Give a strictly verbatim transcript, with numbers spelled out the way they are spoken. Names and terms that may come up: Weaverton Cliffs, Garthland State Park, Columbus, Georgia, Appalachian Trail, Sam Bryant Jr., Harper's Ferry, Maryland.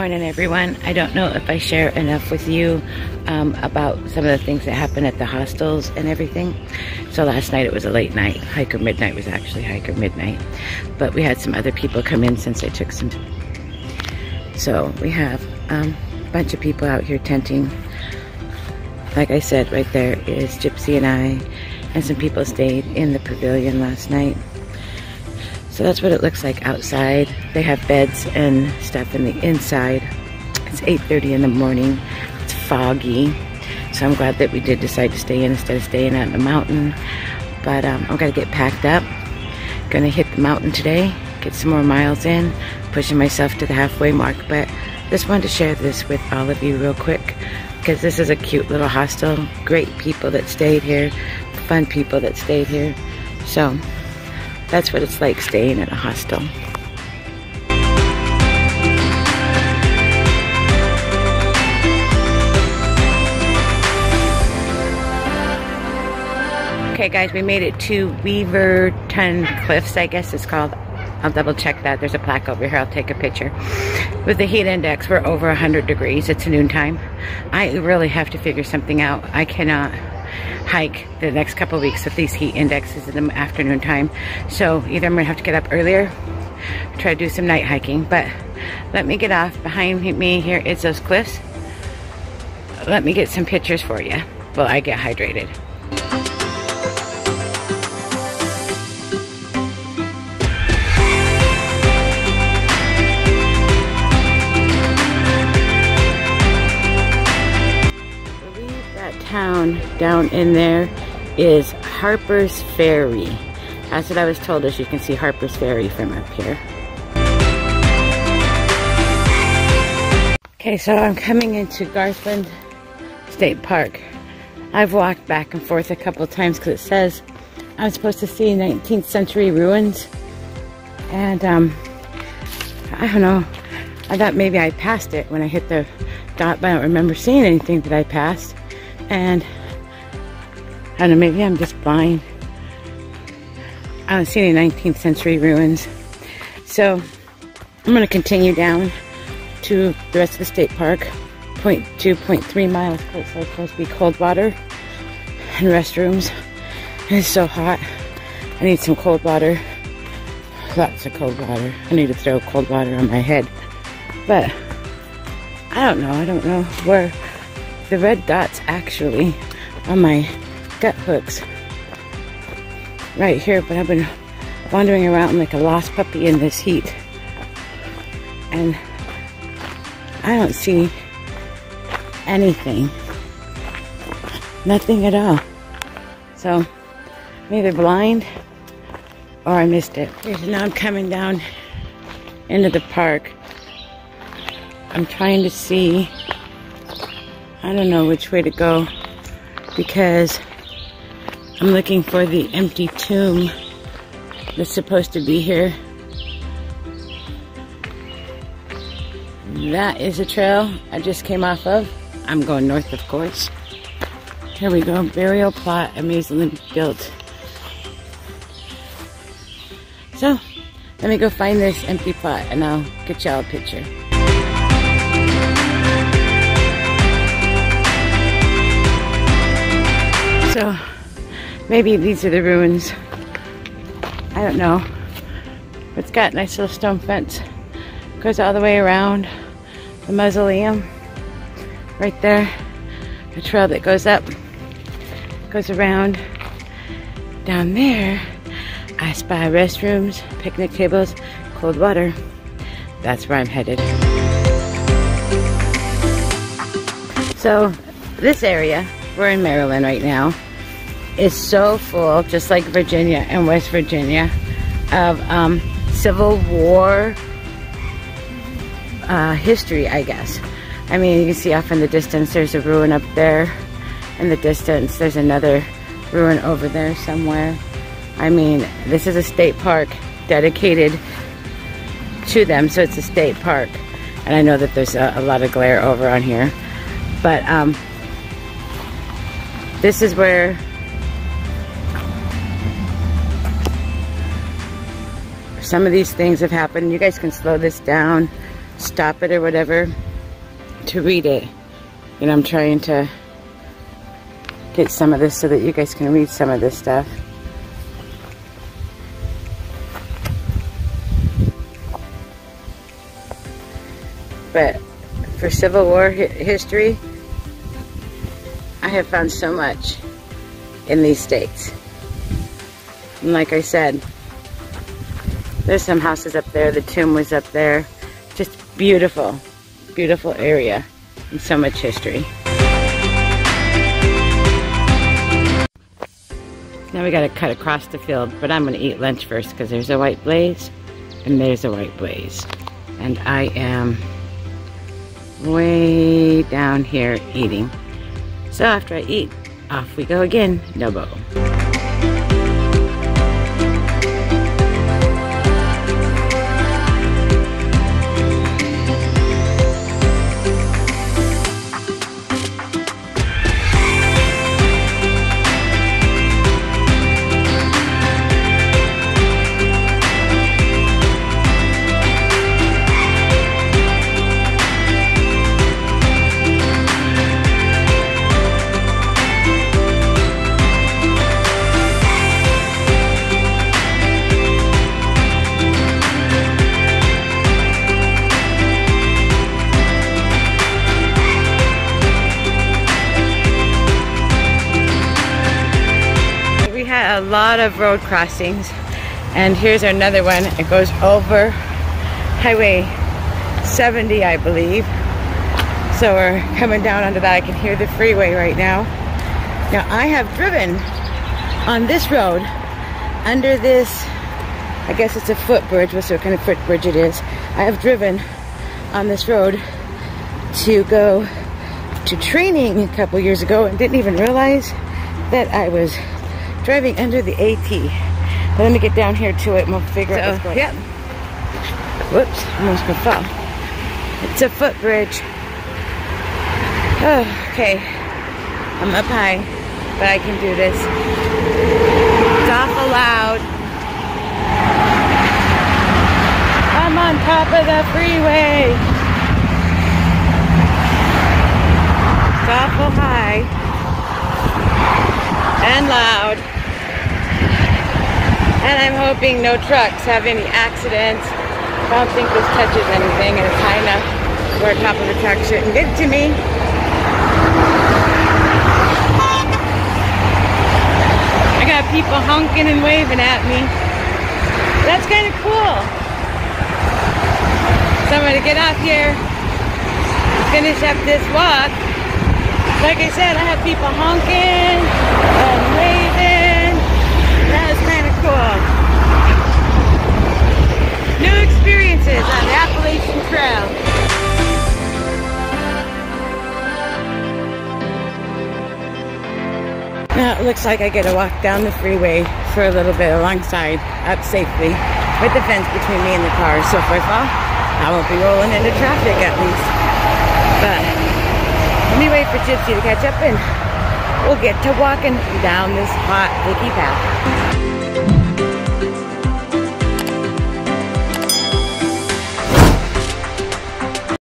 morning, everyone. I don't know if I share enough with you um, about some of the things that happen at the hostels and everything. So last night it was a late night. Hiker Midnight was actually Hiker Midnight. But we had some other people come in since I took some time. So we have um, a bunch of people out here tenting. Like I said, right there is Gypsy and I. And some people stayed in the pavilion last night. So that's what it looks like outside. They have beds and stuff in the inside. It's eight thirty in the morning. It's foggy. So I'm glad that we did decide to stay in instead of staying out in the mountain. But um, I'm gonna get packed up. Gonna hit the mountain today, get some more miles in, pushing myself to the halfway mark. But just wanted to share this with all of you real quick, because this is a cute little hostel. Great people that stayed here, fun people that stayed here. So that's what it's like staying at a hostel. Okay guys, we made it to Weaverton Cliffs, I guess it's called. I'll double check that. There's a plaque over here. I'll take a picture. With the heat index, we're over one hundred degrees. It's noontime. I really have to figure something out. I cannot hike the next couple of weeks with these heat indexes in the afternoon time. So either I'm gonna have to get up earlier, try to do some night hiking, but let me get off. Behind me here is those cliffs. Let me get some pictures for you while I get hydrated. Town down in there is Harper's Ferry. That's what I was told, as you can see Harper's Ferry from up here. Okay, so I'm coming into Garthland State Park. I've walked back and forth a couple times because it says I'm supposed to see nineteenth century ruins, and um, I don't know, I thought maybe I passed it when I hit the dot, but I don't remember seeing anything that I passed. And I don't know, maybe I'm just blind. I don't see any nineteenth century ruins. So I'm gonna continue down to the rest of the state park. point two, point three miles, so it's supposed to be cold water and restrooms. And it's so hot. I need some cold water. Lots of cold water. I need to throw cold water on my head. But I don't know, I don't know where the red dots actually on my gut hooks right here, but I've been wandering around like a lost puppy in this heat, and I don't see anything, nothing at all. So I'm either blind or I missed it. So now I'm coming down into the park. I'm trying to see, I don't know which way to go, because I'm looking for the empty tomb that's supposed to be here. That is a trail I just came off of. I'm going north, of course. Here we go, burial plot, amazingly built. So, let me go find this empty plot and I'll get y'all a picture. So maybe these are the ruins, I don't know. It's got a nice little stone fence, goes all the way around the mausoleum right there, a trail that goes up, goes around. Down there I spy restrooms, picnic tables, cold water. That's where I'm headed. So this area, we're in Maryland right now, is so full, just like Virginia and West Virginia, of um, Civil War uh, history, I guess. I mean, you can see off in the distance, there's a ruin up there. In the distance, there's another ruin over there somewhere. I mean, this is a state park dedicated to them, so it's a state park. And I know that there's a, a lot of glare over on here, but um, this is where some of these things have happened. You guys can slow this down stop it or whatever to read it. And I'm trying to get some of this so that you guys can read some of this stuff. But for Civil War hi history, I have found so much in these states. And like I said, there's some houses up there. The tomb was up there. Just beautiful, beautiful area and so much history. Now we gotta cut across the field, but I'm gonna eat lunch first because there's a white blaze and there's a white blaze. And I am way down here eating. So after I eat, off we go again, no bow. A lot of road crossings, and here's another one. It goes over Highway seventy, I believe. So we're coming down onto that. I can hear the freeway right now. Now I have driven on this road under this, I guess it's a footbridge. What's what kind of footbridge it is. I have driven on this road to go to training a couple years ago and didn't even realize that I was driving under the AT. Let me get down here to it and we'll figure so, out what's going yep. on. Whoops, almost gonna fall. It's a footbridge. Oh, okay, I'm up high, but I can do this. It's awful loud. I'm on top of the freeway. It's awful high. And loud. And I'm hoping no trucks have any accidents. I don't think this touches anything, and it's high enough where top of the truck shouldn't get to me. I got people honking and waving at me. That's kind of cool. So I'm gonna get off here, finish up this walk. Like I said, I have people honking and waving. That was kind of cool. New experiences on the Appalachian Trail. Now it looks like I get to walk down the freeway for a little bit alongside, up safely, with the fence between me and the car. So if I fall, I won't be rolling into traffic at least. But let me wait for Gypsy to catch up and we'll get to walking down this hot, icky path.